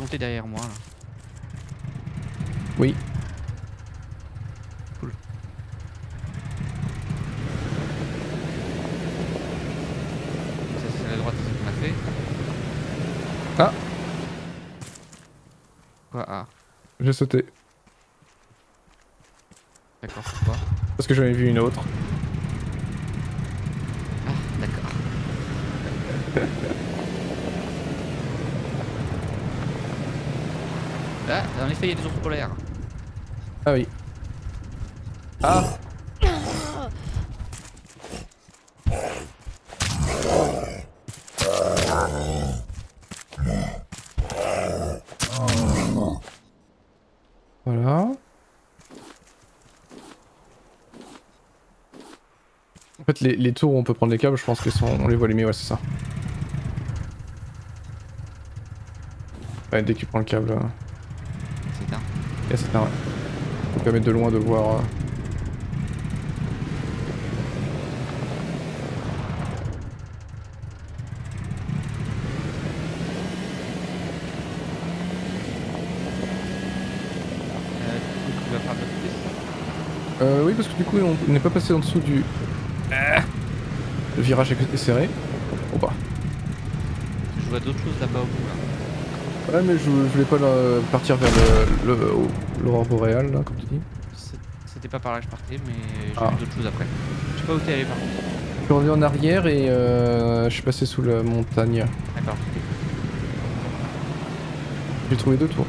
peux monter derrière moi là. Oui. Cool. Ça c'est à la droite, c'est ce qu'on a fait. Ah. Quoi? Ah. J'ai sauté. D'accord, pourquoi? Parce que j'en ai vu une autre. Ah, d'accord. Ah, en effet, il y a des ours polaires. Ah oui. Ah. Voilà. En fait, les tours où on peut prendre les câbles, je pense qu'on les voit les mieux, ouais, c'est ça. Ouais, dès qu'il prend le câble... C'est un... Ça permet de loin de voir... oui, parce que du coup on n'est pas passé en dessous du... Le virage est serré. Ou pas. Je vois d'autres choses là-bas au bout là. Ouais mais je voulais pas partir vers l'aurore boréale là, comme tu dis. C'était pas par là que je partais, mais j'ai vu d'autres choses après. Je sais pas où t'es allé par contre. Je suis revenu en arrière et je suis passé sous la montagne. D'accord. J'ai trouvé deux tours.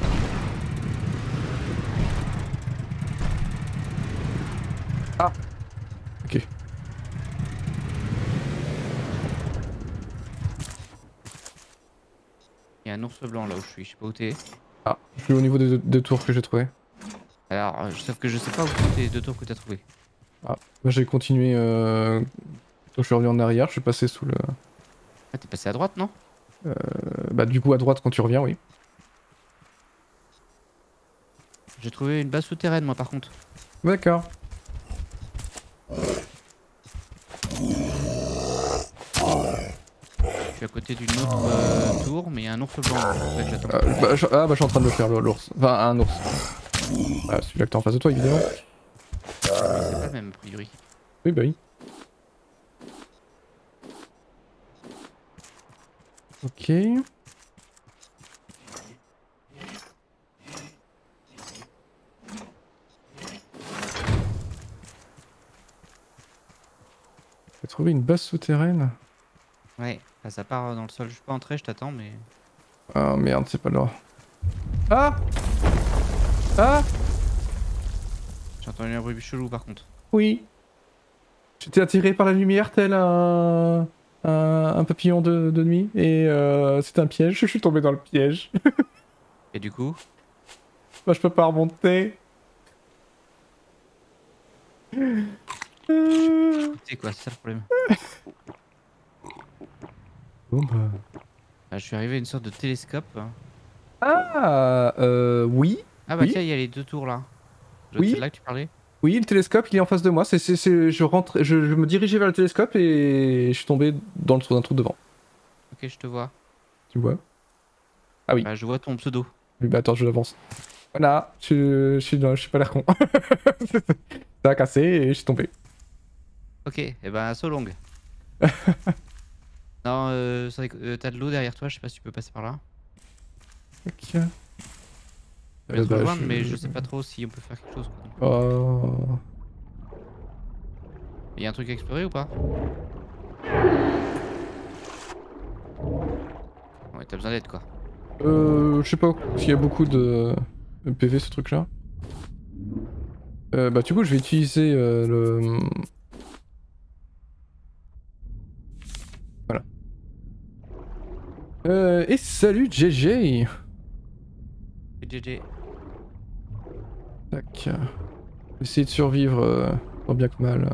Ah. Ok. Il y a un ours blanc là où je suis, je sais pas où t'es. Ah, je suis au niveau des deux tours que j'ai trouvé. Alors, sauf que je sais pas où sont tes deux tours que t'as trouvé. Ah, bah j'ai continué. Je suis revenu en arrière, je suis passé sous le. Ah, t'es passé à droite non? Bah, du coup, à droite quand tu reviens, oui. J'ai trouvé une base souterraine moi par contre. D'accord. À côté d'une autre tour, mais il y a un ours blanc. En fait, je suis en train de le faire l'ours. Enfin, un ours. Ah, celui-là que t'es en face de toi, évidemment. C'est pas le même, a priori. Oui, bah oui. Ok. J'ai trouvé une base souterraine. Ouais. Ah, ça part dans le sol, je suis pas entré, je t'attends mais... Ah merde, c'est pas là. Ah. Ah. J'ai entendu un bruit chelou par contre. Oui. J'étais attiré par la lumière tel un papillon de nuit et c'était un piège, je suis tombé dans le piège. Et du coup? Bah je peux pas remonter. C'est quoi, c'est ça le problème? Bon bah, je suis arrivé à une sorte de télescope. Ah oui. Ah bah oui. Tiens, il y a les deux tours là. Oui. C'est là que tu parlais. Oui, le télescope, il est en face de moi. Je me dirigeais vers le télescope et je suis tombé dans le trou d'un trou devant. Ok, je te vois. Tu vois? Ah oui. Bah, je vois ton pseudo. Oui, bah attends, je l'avance. Voilà, je suis pas l'air con. Ça a cassé et je suis tombé. Ok, et bah, so long. Non, t'as de l'eau derrière toi, je sais pas si tu peux passer par là. Ok. Je vais te rejoindre, mais je sais pas trop si on peut faire quelque chose. Oh. Y'a un truc à explorer ou pas? Ouais, t'as besoin d'aide quoi. Je sais pas, parce qu'il y a beaucoup de PV ce truc là. Bah, du coup, je vais utiliser le. Et salut GG. GG. Tac. Essayer de survivre tant bien que mal.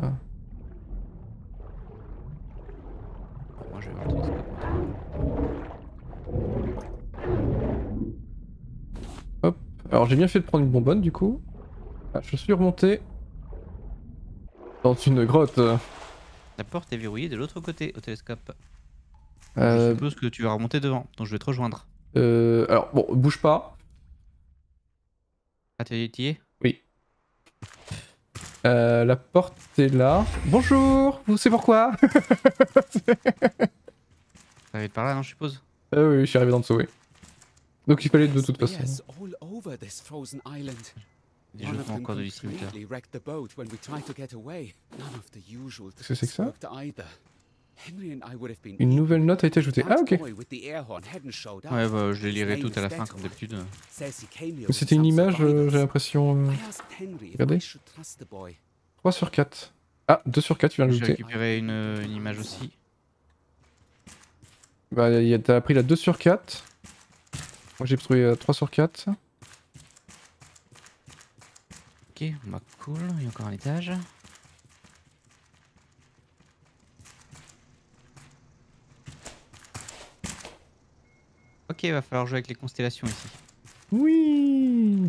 Moi je vais voir tout ça. Hop. Alors j'ai bien fait de prendre une bonbonne du coup. Ah, je suis remonté dans une grotte. La porte est verrouillée de l'autre côté au télescope. Je suppose que tu vas remonter devant, donc je vais te rejoindre. Alors, bon, bouge pas. Ah, tu y es ? Oui. La porte est là. Bonjour, vous savez pourquoi ? T'arrives par là, non, je suppose ? Oui, je suis arrivé dans le saut, oui. Donc il fallait de toute façon. Qu'est-ce que c'est que ça ? Une nouvelle note a été ajoutée. Ah, ok. Ouais, bah, je les lirai toutes à la fin, comme d'habitude. C'était une image, j'ai l'impression. Regardez. 3 sur 4. Ah, 2 sur 4, tu viens de ajouter. J'ai récupéré une image aussi. Bah, t'as pris la 2 sur 4. Moi, j'ai trouvé la 3 sur 4. Ok, bah, cool. Il y a encore un étage. Ok, va falloir jouer avec les constellations ici. Oui.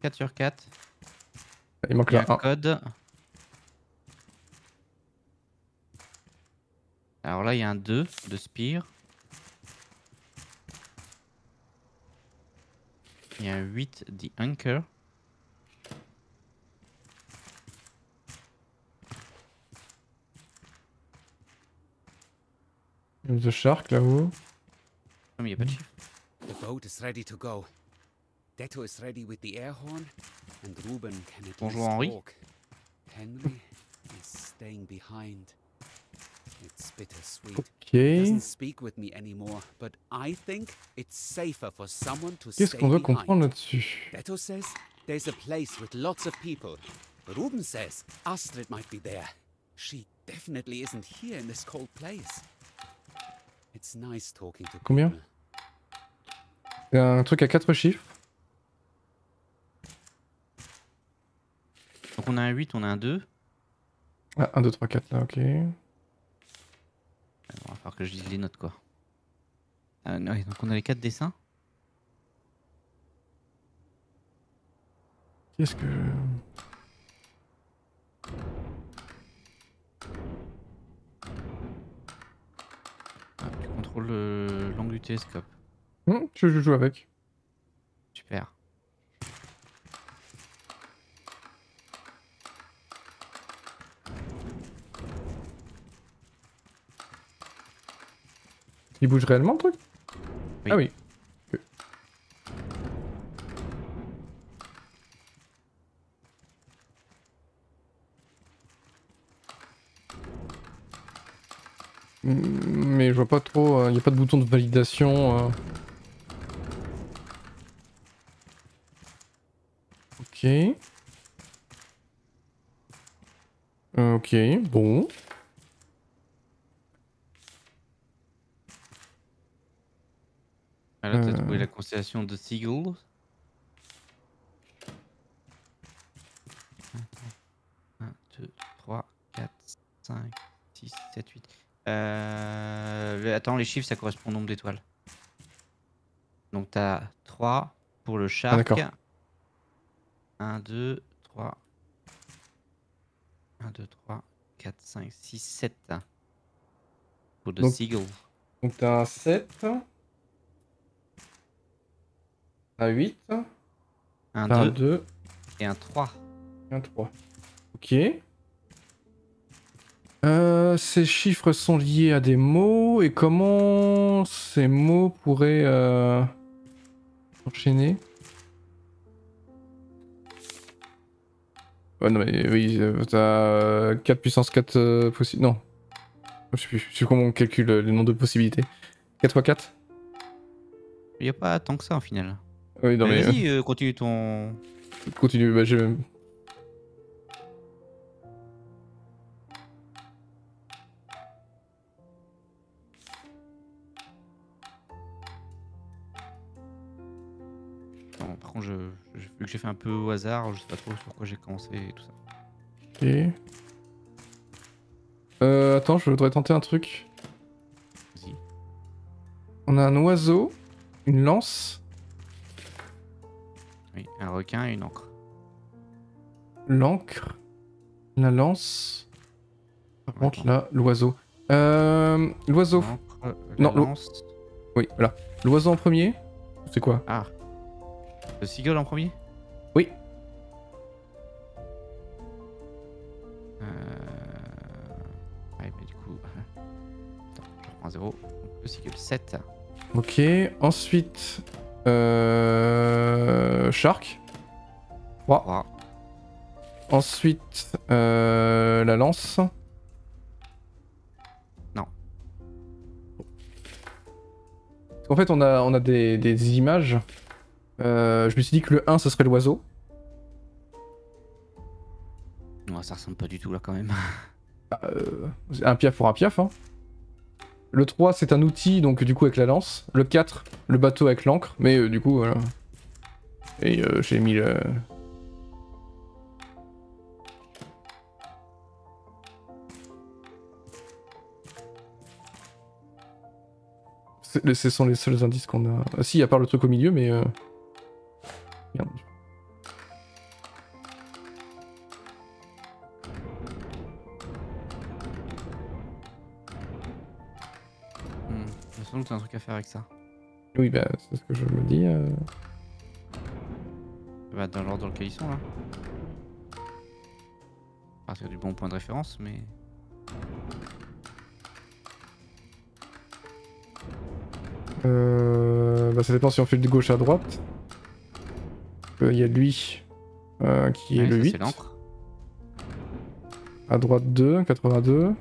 4 sur 4. Il manque là un code. Alors là, il y a un 2 de Spire. Il y a un 8 The Anchor. The Shark là-haut. Non, mais il n'y a pas de chiffre. The boat is ready to go. Detto is ready with the air horn and Ruben can at least walk. Henry is staying behind. It's bittersweet. Okay. He doesn't speak with me anymore, but I think it's safer for someone to stay behind. Qu'est-ce qu'on doit comprendre là-dessus? Detto says there's a place with lots of people. Ruben says Astrid might be there. She definitely isn't here in this cold place. It's nice talking to combien? Un truc à 4 chiffres. Donc on a un 8, on a un 2. Ah, 1, 2, 3, 4 là, ok. Alors, il va falloir que je lise les notes quoi. Ouais, donc on a les 4 dessins. Qu'est-ce que... l'angle du télescope. Je joue avec. Super. Il bouge réellement le truc? Oui. Ah oui. Okay. Mais je vois pas trop, il n'y a pas de bouton de validation. Ok. Ok, bon. Alors, t'as trouvé la constellation de Seagull. Attends, les chiffres ça correspond au nombre d'étoiles. Donc t'as 3 pour le shark. Ah, 1, 2, 3. 1, 2, 3, 4, 5, 6, 7. Pour le Seagull. Donc t'as un 7. Un 8. Un 2. Et un 3. Un 3. Ok. Ces chiffres sont liés à des mots, et comment ces mots pourraient enchaîner? Ouais, non mais oui, t'as 4 puissance 4 possible. Non. Je sais comment on calcule les nombres de possibilités. 4 x 4 ? Y'a pas tant que ça en final. Oui, non mais... Vas-y, continue ton... Continue, bah j'ai... Vu que j'ai fait un peu au hasard, je sais pas trop sur quoi j'ai commencé et tout ça. Ok. Attends, je voudrais tenter un truc. Vas-y. On a un oiseau, une lance. Oui, un requin et une ancre. L'ancre, la lance. Par contre, là, l'oiseau. L'oiseau. Non, la lance. Oui, voilà. L'oiseau en premier? C'est quoi? Ah. Le seagull en premier? Oui. Ouais, mais du coup... Attends, je reprends 0. Le seagull 7. Ok, ensuite... Shark. 3. Wow. Ensuite, la lance. Non. En fait, on a des images. Je me suis dit que le 1, ce serait l'oiseau. Non, ça ressemble pas du tout là quand même. Un piaf pour un piaf. Hein. Le 3, c'est un outil, donc du coup avec la lance. Le 4, le bateau avec l'ancre. Mais du coup, voilà. Et j'ai mis le... Ce sont les seuls indices qu'on a. Ah, si, à part le truc au milieu, mais. Merde. Il me semble que t'as un truc à faire avec ça. Oui, bah, c'est ce que je me dis. Bah, dans l'ordre dans lequel ils sont là. À partir du bon point de référence, mais. Bah ça dépend si on fait de gauche à droite. Il y a lui qui est le 8. À droite 2, 82.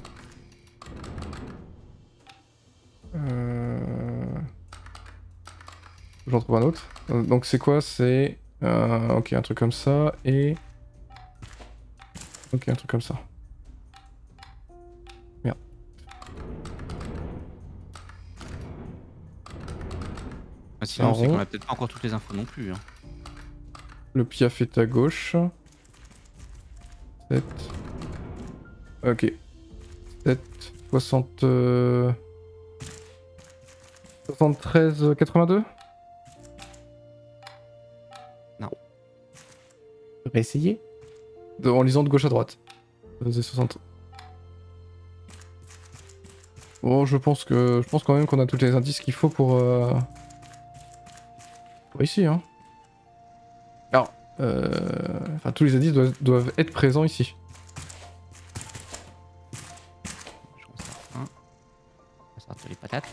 J'en trouve un autre. Donc c'est quoi? C'est... ok, un truc comme ça et... Ok, un truc comme ça. Sinon, c'est qu'on a peut-être pas encore toutes les infos non plus. Hein. Le piaf est à gauche. 7. Ok. 7, 60... 73, 82 ? Non. Je vais essayer. En lisant de gauche à droite. C'est 60. Bon, je pense quand même qu'on a tous les indices qu'il faut pour... Ici, hein. Alors, enfin, tous les indices doivent être présents ici. Je conserve un. On va sortir les patates.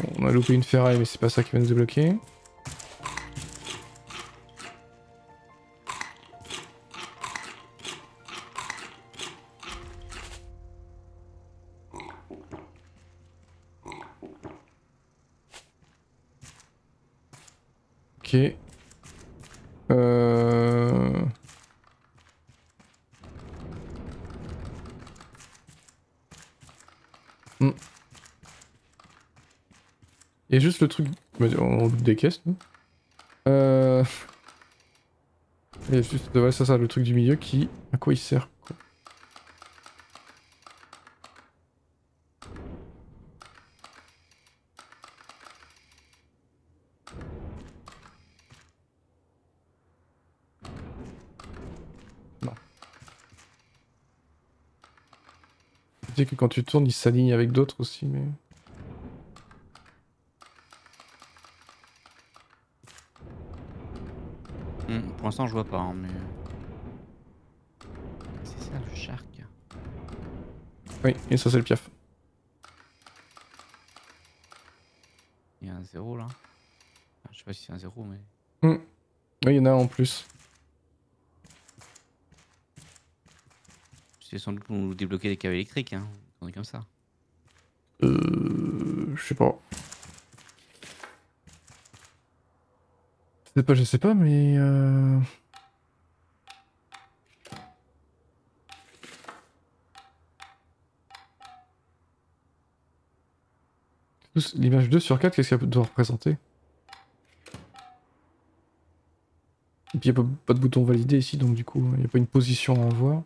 Bon, on a loupé une ferraille, mais c'est pas ça qui va nous débloquer. Ok. Et juste le truc... On loupe des caisses, nous. Et juste... Ouais, ça, le truc du milieu qui... À quoi il sert, quoi. Que quand tu tournes, il s'aligne avec d'autres aussi, mais... pour l'instant, je vois pas, hein, mais... C'est ça, le shark. Oui, et ça, c'est le piaf. Il y a un 0, là. Enfin, je sais pas si c'est un 0, mais... Oui, il y en a un en plus. C'est sans doute pour nous débloquer des câbles électriques, hein. On est comme ça. Je sais pas. Je sais pas, mais... L'image 2 sur 4, qu'est-ce qu'elle doit représenter? Et puis il n'y a pas de bouton validé ici, donc du coup, il n'y a pas une position à avoir.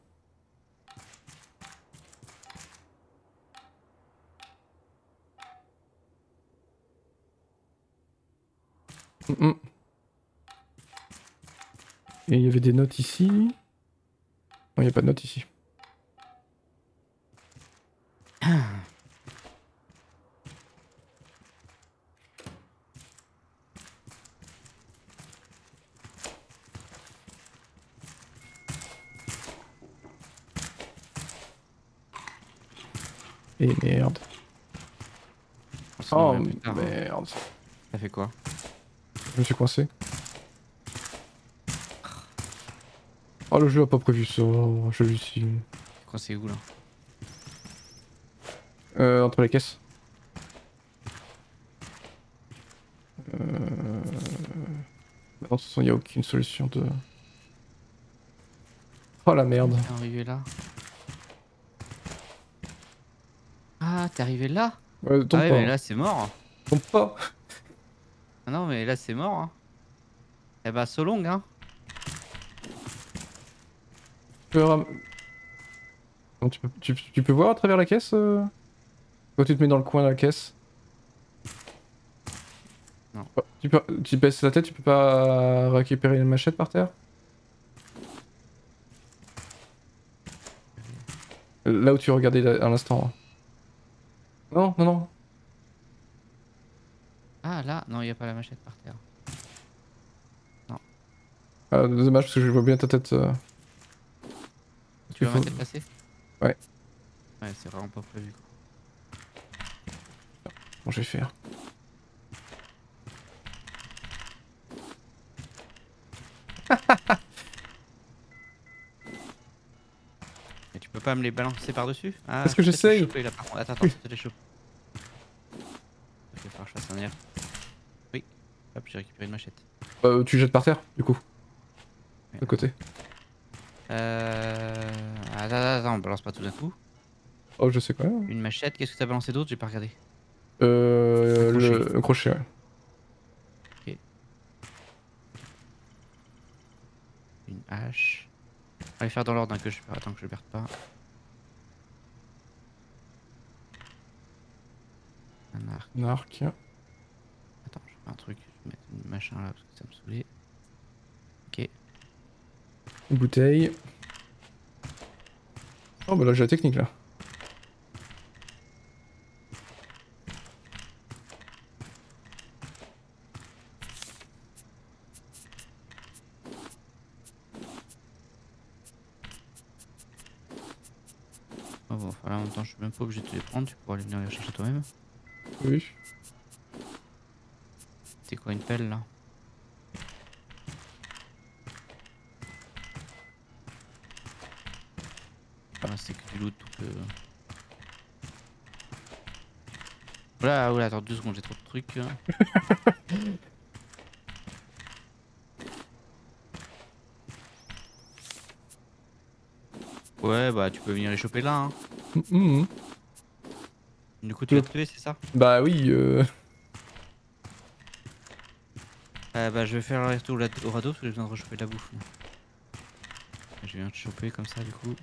Et il y avait des notes ici. Non, il n'y a pas de notes ici. Et merde. Oh merde. T'as fait quoi? Je me suis coincé. Oh, le jeu a pas prévu ça, je lui suis... Coincé où là? Entre les caisses. De toute façon, il n'y a aucune solution de... Oh la merde. T'es arrivé là? Ah, t'es arrivé là? Ouais, tombe pas. Ah ouais, mais là c'est mort. Tombe pas. Ah non, mais là c'est mort. Hein. Eh bah, ben, so long, hein. Non, tu peux voir à travers la caisse quand tu te mets dans le coin de la caisse? Non. Oh, tu baisses la tête, tu peux pas récupérer une machette par terre? Là où tu regardais à l'instant. Non, non, non. Ah là, non, il n'y a pas la machette par terre. Non. Ah, dommage parce que je vois bien ta tête. Tu vas m'arrêter de passer ? Ouais. Ouais, c'est vraiment pas prévu. Bon, je vais faire. Mais tu peux pas me les balancer par-dessus ? Ah, parce que j'essaye. Attends, je te les chope. Il va falloir que je fasse un air. Oui. Hop, j'ai récupéré une machette. Tu jettes par terre, du coup. Ouais. De côté. Attends, on balance pas tout d'un coup. Oh, je sais quoi. Une machette, qu'est-ce que t'as balancé d'autre? J'ai pas regardé. Le crochet, ouais. Ok. Une hache. On va les faire dans l'ordre, hein, que je... Attends que je perde pas. Un arc. Un arc. Attends, je vais faire un truc. Je vais mettre une machin là parce que ça me saoulait. Ok. Une bouteille. Oh bah là j'ai la technique là. Oh bon, enfin là en même temps je suis même pas obligé de te les prendre, tu pourras les venir les chercher toi-même. Oui. C'est quoi une pelle là? C'est que du loot tout que... Oula, oula, attends 2 secondes, j'ai trop de trucs. Ouais, bah tu peux venir les choper là. Hein. Du coup, tu l'as trouvé, c'est ça? Bah oui. Bah je vais faire un retour au radeau parce que j'ai besoin de rechoper de la bouffe. Je viens te choper comme ça, du coup.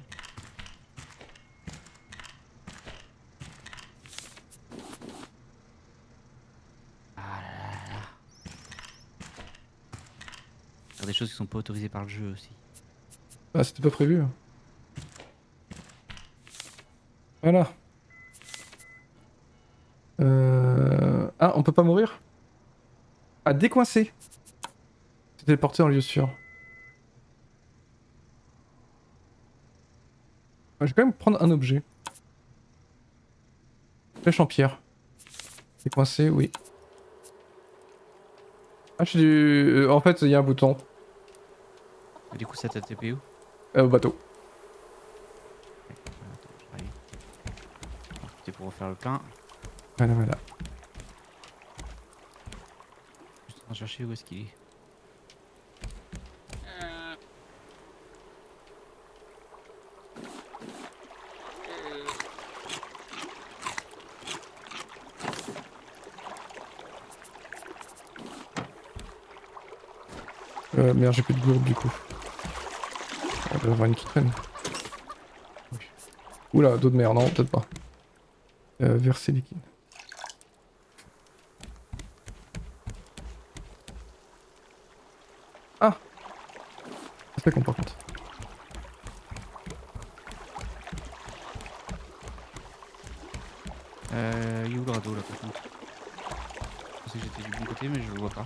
Des choses qui sont pas autorisées par le jeu aussi. Ah, c'était pas prévu. Voilà. Ah, on peut pas mourir? Ah, décoincer. C'est téléporté en lieu sûr. Je vais quand même prendre un objet. Flèche en pierre. Décoincer, oui. Ah, je suis du... en fait, il y a un bouton. Et du coup, ça t'a TP où? Au bateau. C'était pour refaire le plein. Voilà, voilà. Je suis en train de chercher où est-ce qu'il est. Merde, j'ai plus de gourde du coup. On doit avoir une qui traîne. Oui. Oula, d'eau de mer, non, peut-être pas. Verser liquide. Ah! C'est pas con par contre. Il est où le radeau là par contre? Je sais que j'étais du bon côté mais je le vois pas.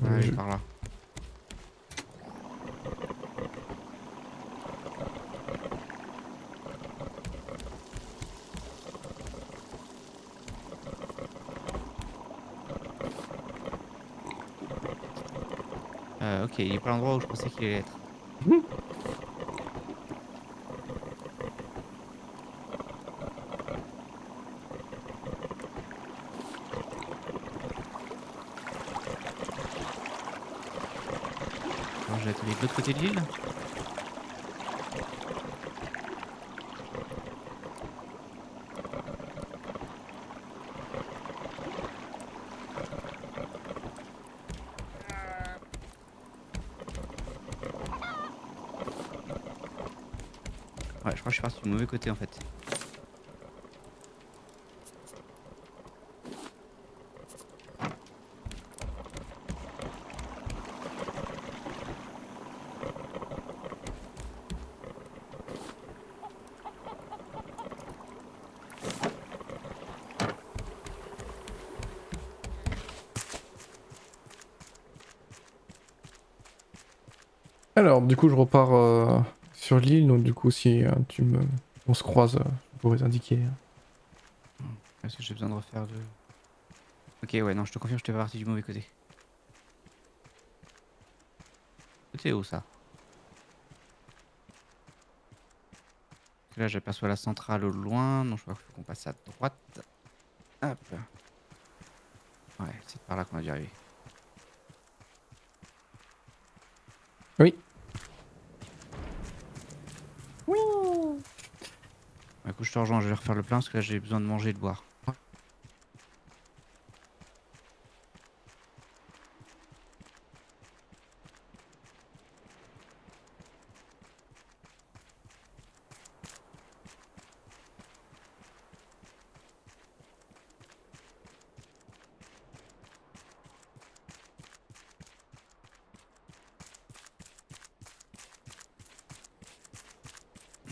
Ouais, il est par là. Ok, il est pas l'endroit où je pensais qu'il allait être. Je vais être de l'autre côté de l'île. Ouais, je crois que je suis parti du mauvais côté en fait. Alors du coup je repars sur l'île, donc du coup si on se croise, je pourrais indiquer. Est-ce que j'ai besoin de refaire le... Ok ouais non je te confirme, je t'ai pas parti du mauvais côté. C'était où ça? Là j'aperçois la centrale au loin, donc je crois qu'il faut qu'on passe à droite. Hop. Ouais c'est par là qu'on va y arriver. Oui. Oui. Bah, écoute, je te rejoins, je vais refaire le plein parce que là j'ai besoin de manger et de boire.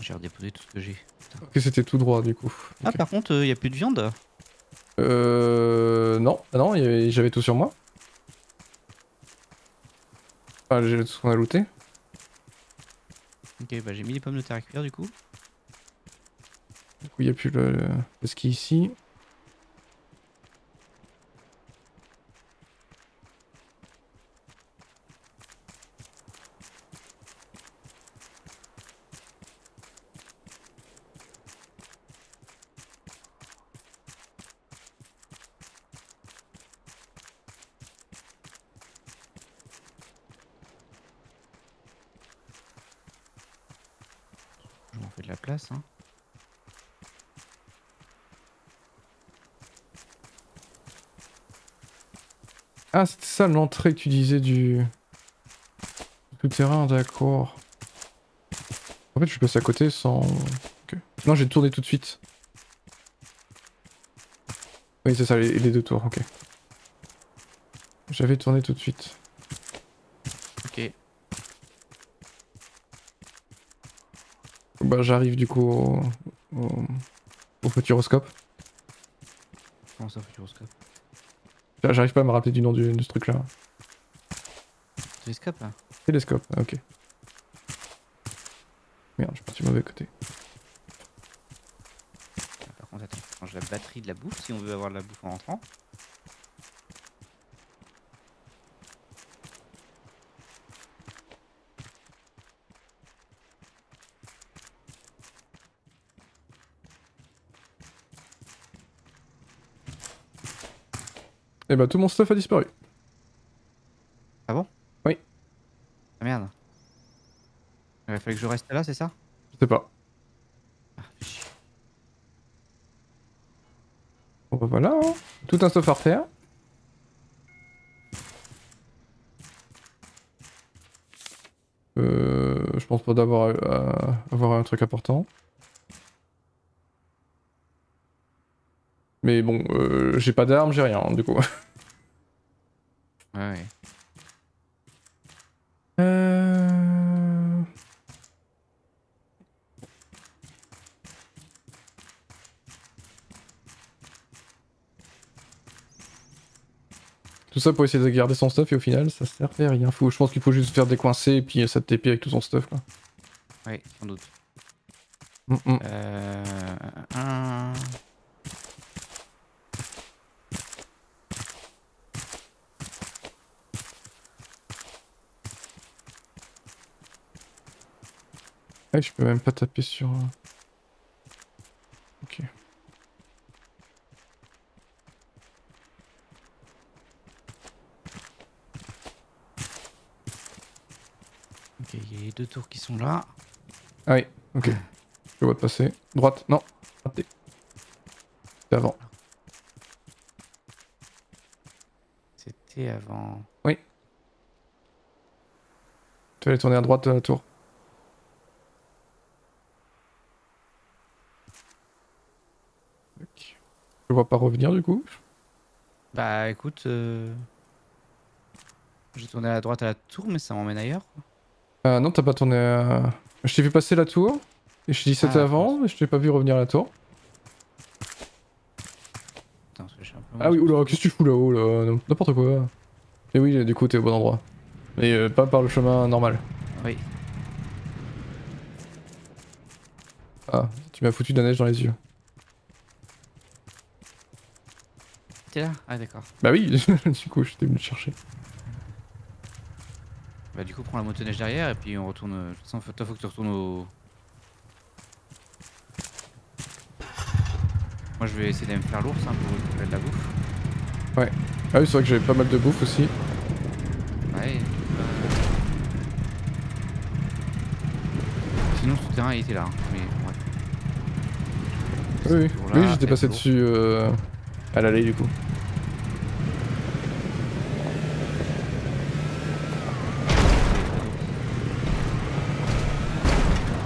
J'ai redéposé tout ce que j'ai. Ok, c'était tout droit du coup. Ah okay. Par contre, il n'y a plus de viande? Non, non, j'avais tout sur moi. Ah, j'ai tout ce qu'on a looté. Ok, bah j'ai mis les pommes de terre à cuire du coup. Du coup, il n'y a plus le ski ici. Fait de la place hein. Ah c'était ça l'entrée que tu disais du tout terrain, d'accord. En fait je suis passé à côté sans... Okay. Non j'ai tourné tout de suite. Oui c'est ça les deux tours, ok. J'avais tourné tout de suite. Ok. Bah j'arrive du coup au futuroscope. Comment ça futuroscope? J'arrive pas à me rappeler du nom de ce truc là. Télescope là? Télescope, ah, ok. Merde, je suis parti du mauvais côté. Par contre attends, on change la batterie de la bouffe si on veut avoir de la bouffe en rentrant. Et bah tout mon stuff a disparu. Ah bon? Oui. Ah merde. Il fallait que je reste là, c'est ça? Je sais pas. Ah, bon bah voilà, hein. Tout un stuff à refaire. Je pense pas d'avoir avoir un truc important. Mais bon, j'ai pas d'armes, j'ai rien, hein, du coup. Ouais. Tout ça pour essayer de garder son stuff et au final ça servait à rien. Je pense qu'il faut juste faire décoincer et puis ça TP avec tout son stuff là. Oui, sans doute. Ouais, je peux même pas taper sur... Ok. Ok, il y a les deux tours qui sont là. Ah oui, ok. Je vois passer. Droite, non. Raté. C'était avant. C'était avant. Oui. Tu vas aller tourner à droite de la tour. Je vois pas revenir du coup. Bah écoute, j'ai tourné à la droite à la tour mais ça m'emmène ailleurs. Non t'as pas tourné à... Je t'ai vu passer la tour et je t'ai dit c'était avant mais je t'ai pas vu revenir à la tour. Putain, parce que j'ai un peu... Ah oui, oula, qu'est-ce que tu fous là-haut là, n'importe quoi. Et oui, du coup t'es au bon endroit. Mais pas par le chemin normal. Oui. Ah, tu m'as foutu de la neige dans les yeux. Là ah d'accord. Bah oui, du coup j'étais venu te chercher. Bah du coup prends la motoneige derrière et puis on retourne... De toute façon toi faut que tu retournes au... Moi je vais essayer d'aller me faire l'ours hein, pour récupérer de la bouffe. Ouais. Ah oui c'est vrai que j'avais pas mal de bouffe aussi. Ouais. Sinon tout terrain il était là. Hein. Mais ouais. Oui, oui, oui j'étais passé dessus à l'allée du coup.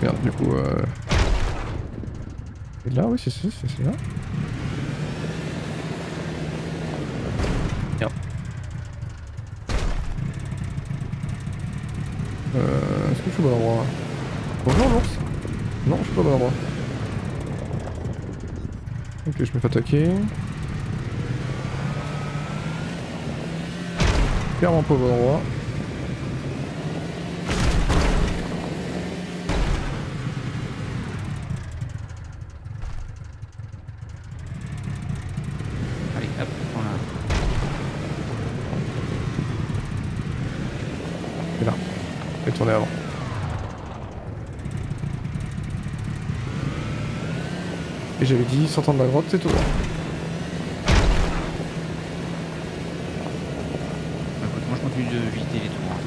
Merde du coup Et là oui c'est là. Merde. Est-ce que je suis au bon endroit? Bonjour l'ours. Non je suis pas au bon endroit. Ok je me fais attaquer. Clairement pas au bon endroit. Allez, hop, on a... C'est là. Je vais tourner avant. Et j'avais dit, sortant de la grotte, c'est tout. De vider les tours. Hein.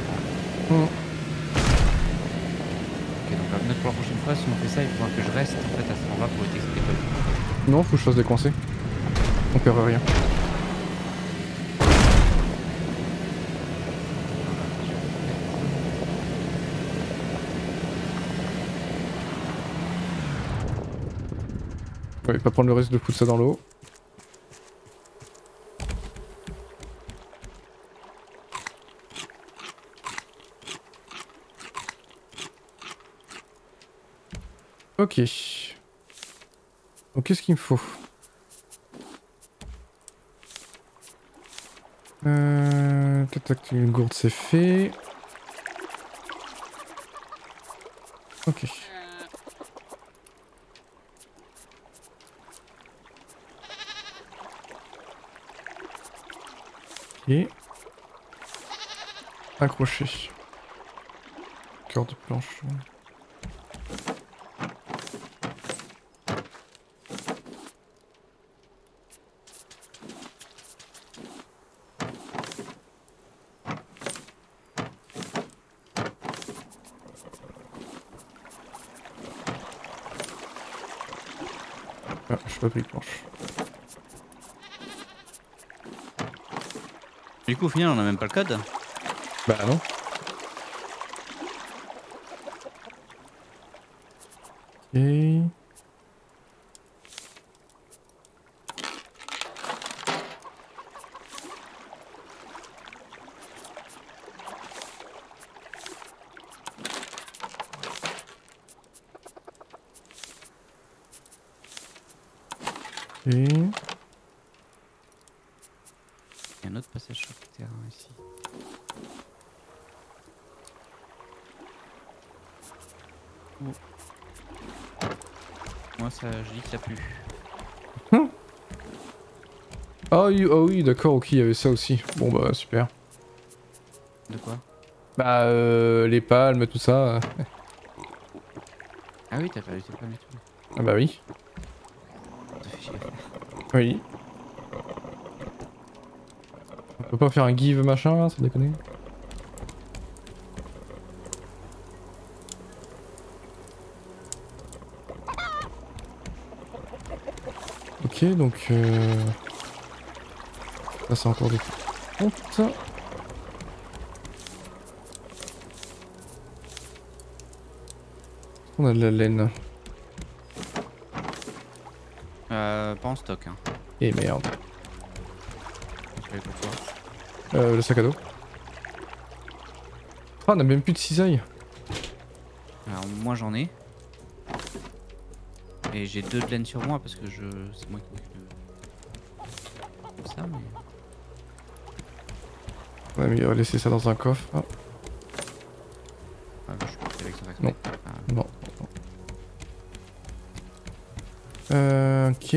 Ok, donc là, pour la prochaine fois, si on fait ça, il faudra que je reste en fait à cet endroit pour éviter que c'était pas. Non, faut que je fasse décoincer. On perd rien. Ouais, pas prendre le risque de foutre ça dans l'eau. Ok. Donc qu'est-ce qu'il me faut? Tac, une gourde c'est fait. Ok. Ok. Accroché. Cœur de planche. Du coup au final on a même pas le code. Bah non. Et... passage sur le terrain ici. Oh. Moi ça, je dis que ça pue. Ah oui, oh oui d'accord, ok, il y avait ça aussi. Bon bah super. De quoi? Bah les palmes, tout ça. Ah oui, t'as pas vu tes palmes et tout. Ah bah oui. Ça fait chier. Oui. On peut pas faire un give machin là, ça déconne. Ok donc là c'est encore des comptes. On a de la laine. Pas en stock hein. Eh merde. Le sac à dos. Ah, on a même plus de cisailles. Alors moi j'en ai. Et j'ai 2 de laine sur moi parce que je... c'est moi qui m'occupe de ça mais... Ouais mais il va laisser ça dans un coffre. Ah, ah bah, je peux avec ça. Non. Ah. Non. Ok.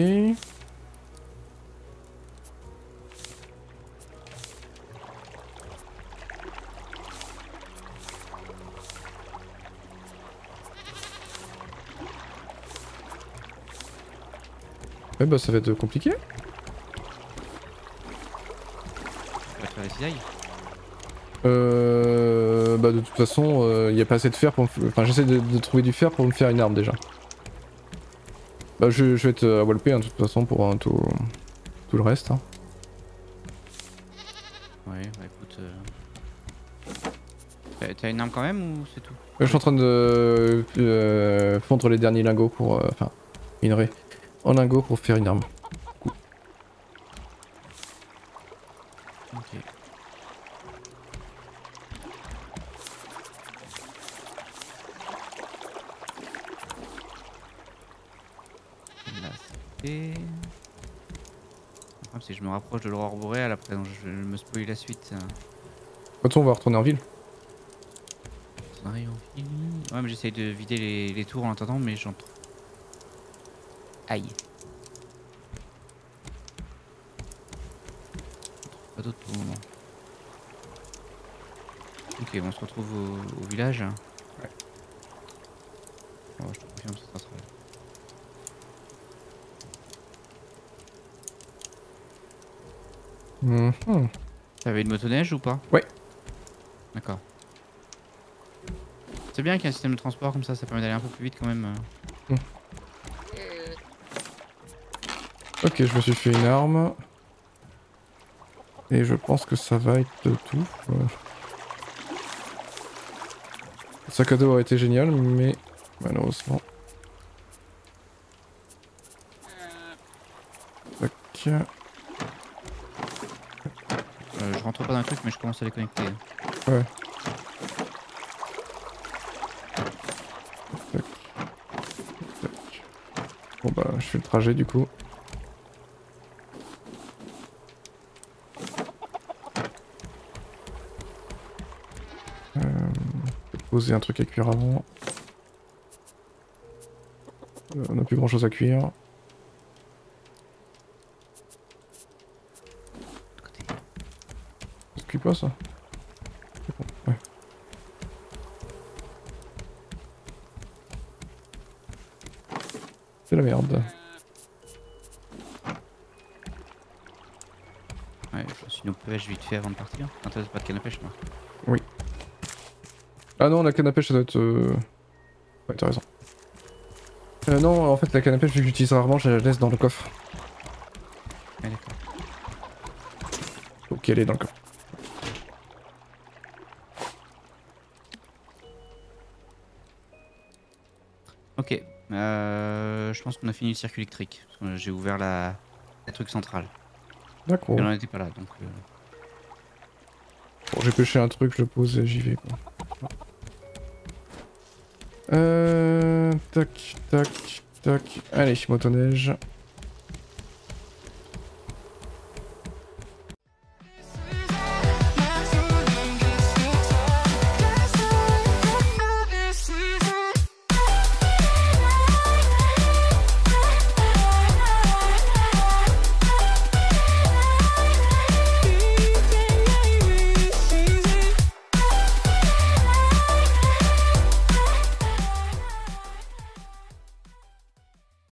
Ouais bah ça va être compliqué. On va faire les cisailles. Bah de toute façon y a pas assez de fer pour... Enfin j'essaie de trouver du fer pour me faire une arme déjà. Bah je vais être à Walpé hein, de toute façon pour hein, tout le reste. Hein. Ouais bah écoute... T'as une arme quand même ou c'est tout? Je suis en train de fondre les derniers lingots pour... Enfin minerais. En lingot pour faire une arme. Ok. Là c'est fait. Si je me rapproche de l'aurore boréale après donc je me spoil la suite. De toute façon on va retourner en ville. On arrive en ville. Ouais mais j'essaye de vider les tours en attendant mais j'en trouve. Aïe. Pas d'autre pour le moment. Ok, on se retrouve au village. Ouais. Oh, je te confirme, ça sera. Mm-hmm. T'avais une motoneige ou pas? Ouais. D'accord. C'est bien qu'il y ait un système de transport comme ça, ça permet d'aller un peu plus vite quand même. Mm. Ok, je me suis fait une arme. Et je pense que ça va être tout. Voilà. Le sac à dos aurait été génial, mais malheureusement. Ok. Je rentre pas dans le truc, mais je commence à les connecter. Ouais. Tac. Tac. Bon bah, je fais le trajet du coup. Poser un truc à cuire avant. On n'a plus grand chose à cuire. Ça se cuit pas ça? Ouais. C'est la merde. Ouais, je suis une pêche vite fait avant de partir. T'intéresses pas de canne à pêche moi. Oui. Ah non, la canne à pêche ça doit être... Ouais t'as raison. Non, en fait la canne à pêche vu que j'utilise rarement, je la laisse dans le coffre. Elle est quoi? Ok, elle est dans le coffre. Ok, je pense qu'on a fini le circuit électrique. J'ai ouvert la truc centrale. D'accord. Et on n'était pas là donc... Bon, j'ai pêché un truc, je le pose et j'y vais quoi. Tac, tac, tac. Allez, motoneige.